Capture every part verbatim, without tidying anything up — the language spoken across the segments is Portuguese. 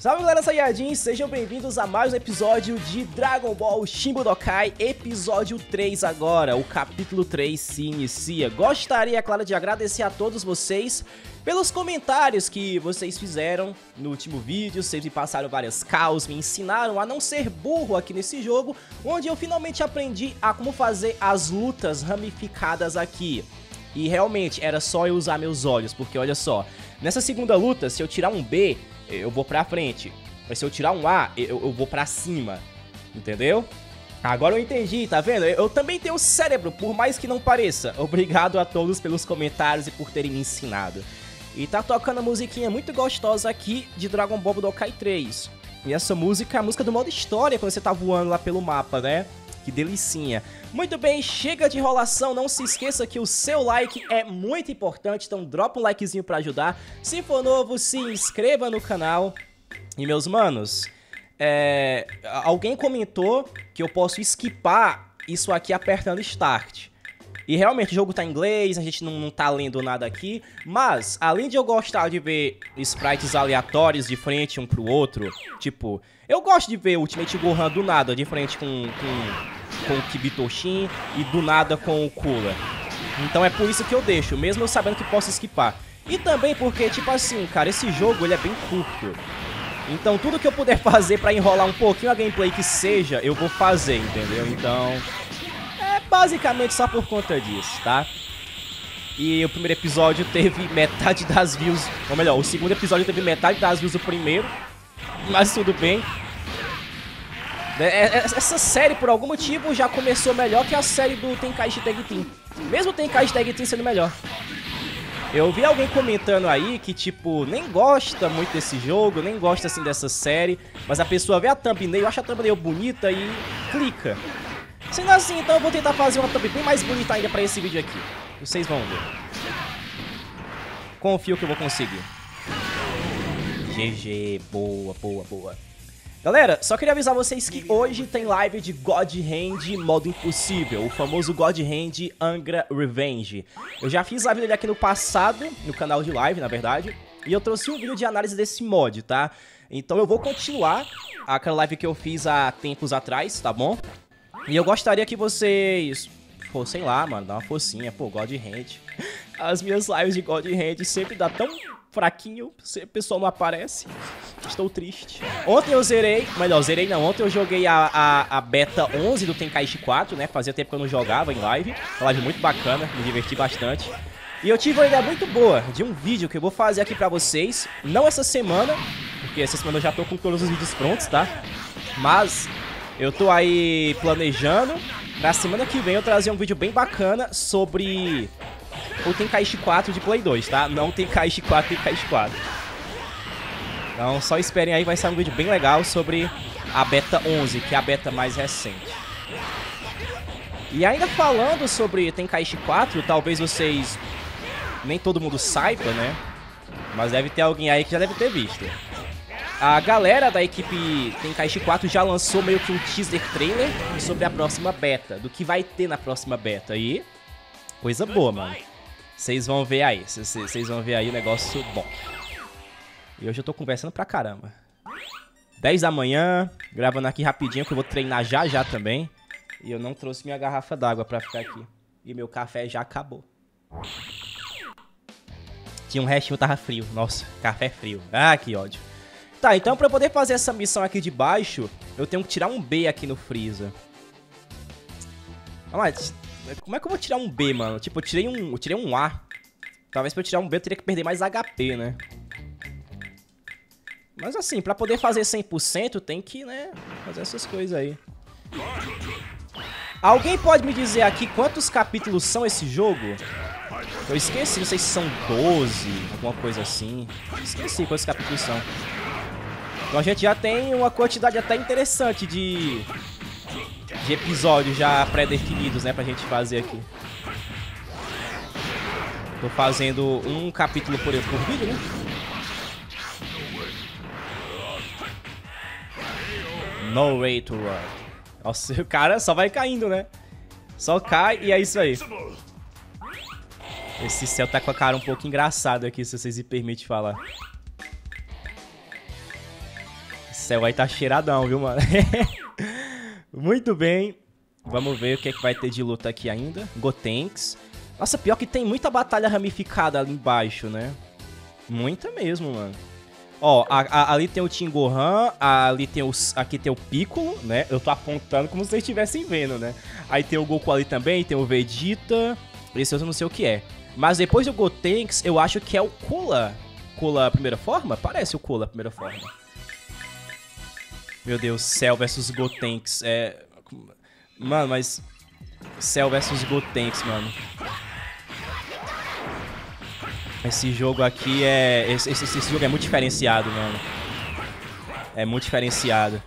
Salve galera Saiyajins, sejam bem-vindos a mais um episódio de Dragon Ball Shin Budokai, episódio três agora, o capítulo três se inicia. Gostaria, claro, de agradecer a todos vocês pelos comentários que vocês fizeram no último vídeo, vocês me passaram várias causas, me ensinaram a não ser burro aqui nesse jogo, onde eu finalmente aprendi a como fazer as lutas ramificadas aqui. E realmente, era só eu usar meus olhos, porque olha só, nessa segunda luta, se eu tirar um B... eu vou pra frente. Mas se eu tirar um A, eu, eu vou pra cima. Entendeu? Agora eu entendi, tá vendo? Eu, eu também tenho cérebro, por mais que não pareça. Obrigado a todos pelos comentários e por terem me ensinado. E tá tocando a musiquinha muito gostosa aqui de Dragon Ball Budokai três. E essa música é a música do modo história, quando você tá voando lá pelo mapa, né? Que delicinha. Muito bem, chega de enrolação, não se esqueça que o seu like é muito importante, então dropa um likezinho pra ajudar. Se for novo, se inscreva no canal. E meus manos, é... alguém comentou que eu posso skipar isso aqui apertando Start. E realmente o jogo tá em inglês, a gente não, não tá lendo nada aqui. Mas, além de eu gostar de ver sprites aleatórios de frente um pro outro, tipo, eu gosto de ver Ultimate Gohan do nada, de frente com... com... com o Kibitoshin e do nada com o Cooler. Então é por isso que eu deixo, mesmo eu sabendo que posso skipar. E também porque, tipo assim, cara, esse jogo ele é bem curto. Então tudo que eu puder fazer pra enrolar um pouquinho a gameplay que seja, eu vou fazer, entendeu? Então é basicamente só por conta disso, tá? E o primeiro episódio teve metade das views, ou melhor, o segundo episódio teve metade das views do primeiro. Mas tudo bem. Essa série, por algum motivo, já começou melhor que a série do Tenkaichi Tag Team. Mesmo o Tenkaichi Tag Team sendo melhor. Eu vi alguém comentando aí que, tipo, nem gosta muito desse jogo, nem gosta, assim, dessa série. Mas a pessoa vê a thumbnail, acha a thumbnail bonita e clica. Sendo assim, então eu vou tentar fazer uma thumbnail bem mais bonita ainda pra esse vídeo aqui. Vocês vão ver. Confio que eu vou conseguir. G G, boa, boa, boa. Galera, só queria avisar vocês que hoje tem live de God Hand modo impossível, o famoso God Hand Angra Revenge. Eu já fiz a live dele aqui no passado, no canal de live, na verdade, e eu trouxe um vídeo de análise desse mod, tá? Então eu vou continuar aquela live que eu fiz há tempos atrás, tá bom? E eu gostaria que vocês... pô, sei lá, mano, dá uma focinha, pô, God Hand. As minhas lives de God Hand sempre dá tão... fraquinho, o pessoal não aparece. Estou triste. Ontem eu zerei, melhor, zerei não, ontem eu joguei a, a, a beta onze do Tenkaichi quatro, né? Fazia tempo que eu não jogava em live. Uma live muito bacana, me diverti bastante. E eu tive uma ideia muito boa de um vídeo que eu vou fazer aqui pra vocês. Não essa semana, porque essa semana eu já tô com todos os vídeos prontos, tá? Mas eu tô aí planejando. Na semana que vem eu trazer um vídeo bem bacana sobre... ou Tenkaichi quatro de Play dois, tá? Não Tenkaichi quatro, Tenkaichi quatro. Então só esperem aí, vai sair um vídeo bem legal sobre a beta onze, que é a beta mais recente. E ainda falando sobre Tenkaichi quatro, talvez vocês... nem todo mundo saiba, né? Mas deve ter alguém aí que já deve ter visto. A galera da equipe Tenkaichi quatro já lançou meio que um teaser trailer sobre a próxima beta, do que vai ter na próxima beta. E... coisa boa, mano. Vocês vão ver aí. Vocês vão ver aí o negócio bom. E hoje eu tô conversando pra caramba. dez da manhã, gravando aqui rapidinho, que eu vou treinar já já também. E eu não trouxe minha garrafa d'água pra ficar aqui. E meu café já acabou. Tinha um restinho, tava frio. Nossa, café frio. Ah, que ódio. Tá, então pra eu poder fazer essa missão aqui de baixo, eu tenho que tirar um B aqui no freezer. Vamos lá. Como é que eu vou tirar um B, mano? Tipo, eu tirei um, eu tirei um A. Talvez pra eu tirar um B eu teria que perder mais H P, né? Mas assim, pra poder fazer cem por cento tem que, né, fazer essas coisas aí. Alguém pode me dizer aqui quantos capítulos são esse jogo? Eu esqueci, não sei se são doze, alguma coisa assim. Esqueci quantos capítulos são. Então a gente já tem uma quantidade até interessante de... de episódios já pré-definidos, né, pra gente fazer aqui. Tô fazendo um capítulo por, por vídeo, né? No way to run. Nossa, o cara só vai caindo, né? Só cai e é isso aí. Esse céu tá com a cara um pouco engraçada aqui, se vocês me permitem falar. céu, aí tá cheiradão, viu, mano? Muito bem. Vamos ver o que é que vai ter de luta aqui ainda. Gotenks. Nossa, pior que tem muita batalha ramificada ali embaixo, né? Muita mesmo, mano. Ó, a, a, ali tem o Team Gohan, a, ali tem os, aqui tem o Piccolo, né? Eu tô apontando como se vocês estivessem vendo, né? Aí tem o Goku ali também, tem o Vegeta. Esse eu não sei o que é. Mas depois do Gotenks, eu acho que é o Cooler. Cooler primeira forma? Parece o Cooler primeira forma. Meu Deus, Cell versus Gotenks. É... Mano, mas... Cell versus Gotenks, mano. Esse jogo aqui é... Esse, esse, esse jogo é muito diferenciado, mano. É muito diferenciado.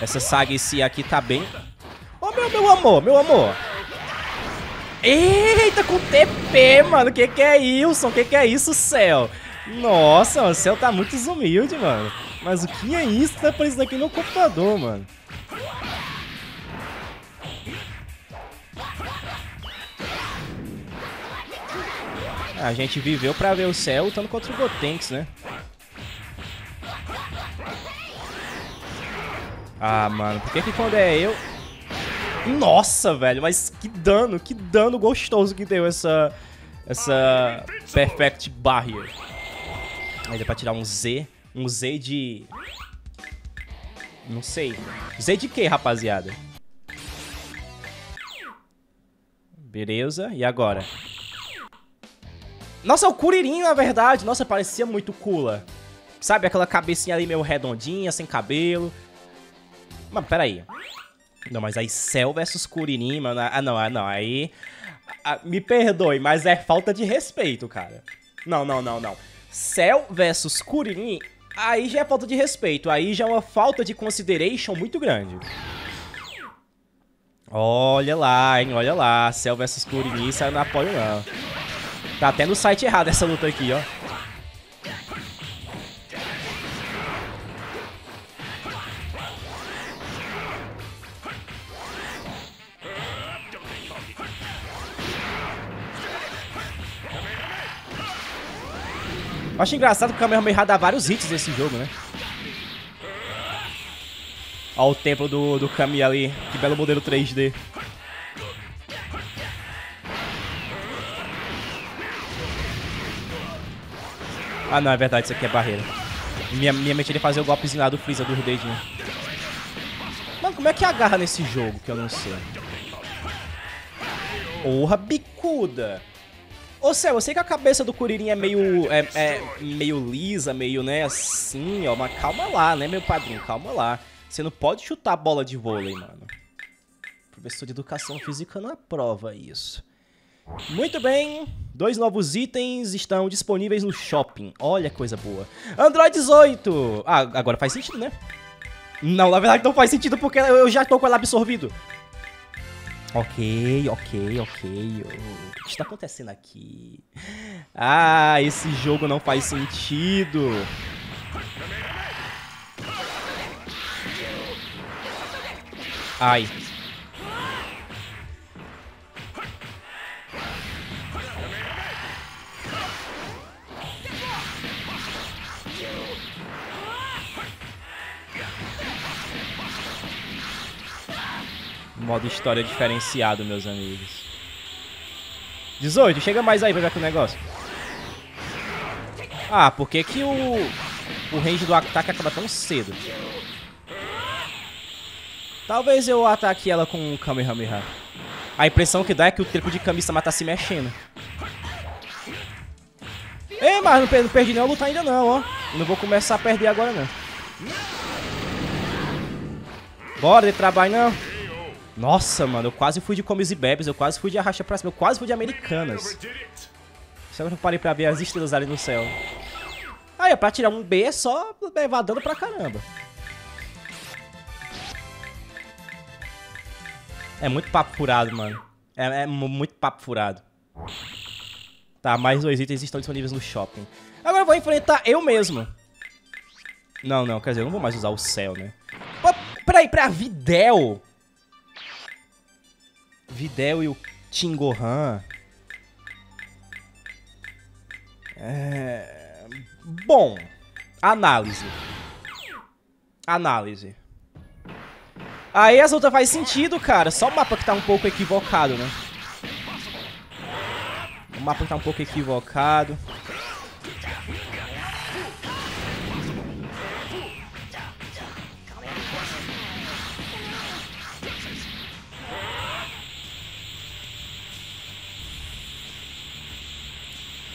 Essa saga esse aqui tá bem... Ô, oh, meu, meu amor, meu amor. Eita, com T P, mano. Que que é isso? Que que é isso, Cell? Nossa, o Cell tá muito desumilde, mano. Mas o que é isso? Tá aparecendo aqui no computador, mano. A gente viveu pra ver o Cell lutando contra o Gotenks, né? Ah, mano, por que que quando é eu... Nossa, velho, mas que dano, que dano gostoso que deu essa... Essa... Perfect Barrier. Aí dá pra tirar um Z. Um Z de... Não sei. Z de quê, rapaziada? Beleza, e agora? Nossa, é o Kuririn, na verdade. Nossa, parecia muito Cooler. Sabe, aquela cabecinha ali meio redondinha, sem cabelo. Mas peraí. Não, mas aí Cell versus Kuririn, mano. Ah, não, ah, não. Aí... Ah, me perdoe, mas é falta de respeito, cara. Não, não, não, não. Cell versus Kuririn, aí já é falta de respeito. Aí já é uma falta de consideration muito grande. Olha lá, hein, olha lá. Cell versus Kuririn, isso eu não apoio, não. Tá até no site errado essa luta aqui, ó. Acho engraçado que o Kamehameha dá vários hits nesse jogo, né? Ó o templo do, do Kami ali. Que belo modelo três D. Ah, não, é verdade. Isso aqui é barreira. Minha, minha mente ele fazer o golpezinho lá do Freeza, dos dedinhos. Mano, como é que agarra nesse jogo? Que eu não sei. Porra, bicuda! Ô, Céu, eu sei que a cabeça do Kuririn é meio... É, é meio lisa, meio, né, assim, ó. Mas calma lá, né, meu padrinho? Calma lá. Você não pode chutar a bola de vôlei, mano. O professor de educação física não aprova isso. Muito bem. Dois novos itens estão disponíveis no shopping. Olha, coisa boa. Android dezoito. Ah, agora faz sentido, né? Não, na verdade não faz sentido porque eu já tô com ela absorvido. Ok, ok, ok. O que está acontecendo aqui? Ah, esse jogo não faz sentido. Ai. Modo história diferenciado, meus amigos. dezoito, chega mais aí pra ver com o negócio. Ah, por que que o... O range do ataque acaba tão cedo? Talvez eu ataque ela com o Kamehameha. A impressão que dá é que o triplo de Kami-sama tá se mexendo. Ei, mas não perdi, não perdi nem a luta ainda não, ó. Não vou começar a perder agora, não. Bora de trabalho, não. Nossa, mano, eu quase fui de comes e bebes, eu quase fui de arrasta pra cima, eu quase fui de Americanas. Só que eu parei pra ver as estrelas ali no céu. Aí, pra tirar um B é só levar dano pra caramba. É muito papo furado, mano. É, é muito papo furado. Tá, mais dois itens estão disponíveis no shopping. Agora eu vou enfrentar eu mesmo. Não, não, quer dizer, eu não vou mais usar o céu, né? Pô, peraí, pra Videl... Videl e o Team Gohan. É... Bom, Análise. Análise. Aí essa luta faz sentido, cara. Só o mapa que tá um pouco equivocado, né? O mapa que tá um pouco equivocado.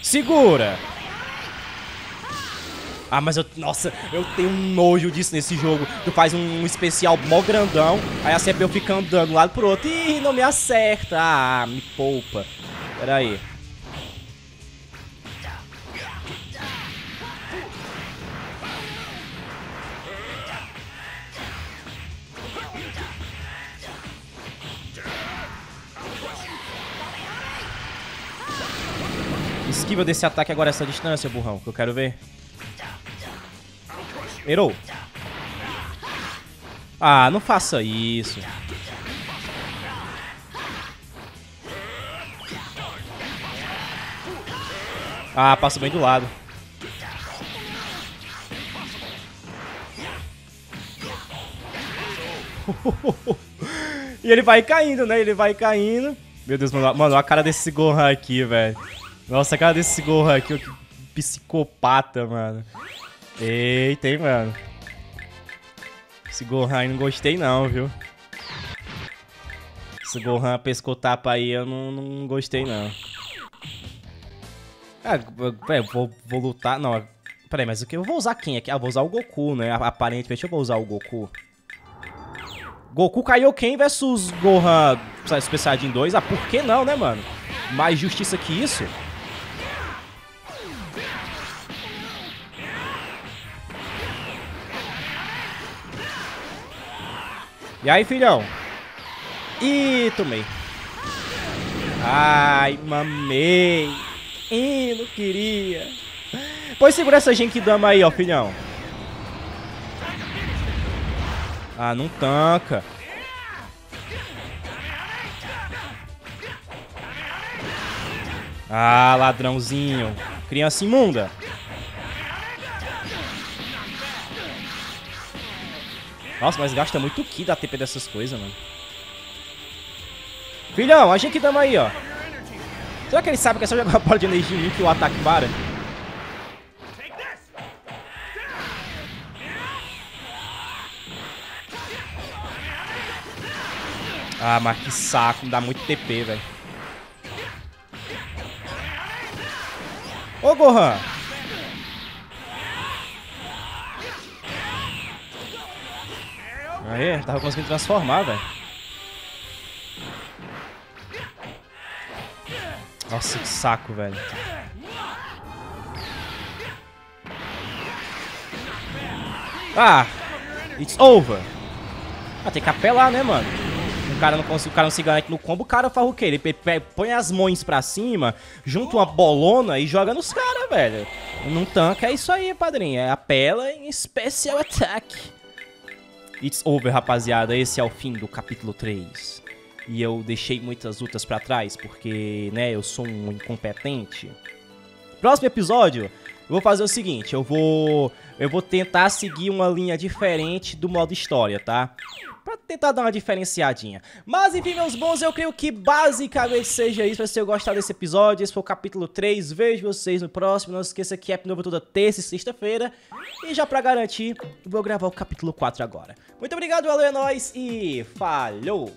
Segura! Ah, mas eu... Nossa, eu tenho um nojo disso nesse jogo. Tu faz um especial mó grandão, aí a C P U fica andando de um lado pro outro. Ih, não me acerta! Ah, me poupa. Pera aí. Esquiva desse ataque agora essa distância, burrão, que eu quero ver. Errou. Ah, não faça isso. Ah, passo bem do lado. E ele vai caindo, né? Ele vai caindo. Meu Deus, mano, mano, a cara desse Gohan aqui, velho. Nossa, a cara desse Gohan aqui, que psicopata, mano. Eita, hein, mano. Esse Gohan aí não gostei não, viu. Esse Gohan pescou tapa aí, eu não, não gostei não. Ah, eu vou, vou lutar, não. Peraí, mas o que? Eu vou usar quem aqui? Ah, vou usar o Goku, né? Aparentemente eu vou usar o Goku. Goku Kaioken versus Gohan Super Saiyajin dois. Ah, por que não, né, mano? Mais justiça que isso? E aí, filhão? Ih, tomei. Ai, mamei. Ih, não queria. Pois segura essa Genkidama aí, ó, filhão. Ah, não tanca. Ah, ladrãozinho. Criança imunda. Nossa, mas gasta muito ki da T P dessas coisas, mano. Filhão, a gente dama aí, ó. Será que ele sabe que é só jogar uma bola de energia em mim que o ataque para? Ah, mas que saco. Dá muito T P, velho. Ô, Gohan! Aê, tava conseguindo transformar, velho. Nossa, que saco, velho. Ah! It's over! Ah, tem que apelar, né, mano? O cara não consegue, o cara não se garante no combo, o cara faz o quê? Ele põe as mãos pra cima, junta uma bolona e joga nos caras, velho. Num tanque é isso aí, padrinho. É apela em Special Attack. It's over, rapaziada. Esse é o fim do capítulo três. E eu deixei muitas lutas pra trás, porque, né, eu sou um incompetente. Próximo episódio, eu vou fazer o seguinte. Eu vou, eu vou tentar seguir uma linha diferente do modo história, tá? Pra tentar dar uma diferenciadinha. Mas, enfim, meus bons, eu creio que basicamente seja isso. Espero que vocês gostaram desse episódio. Esse foi o capítulo três. Vejo vocês no próximo. Não esqueça que é novo toda terça e sexta-feira. E já pra garantir, vou gravar o capítulo quatro agora. Muito obrigado, valeu, é nóis e falou!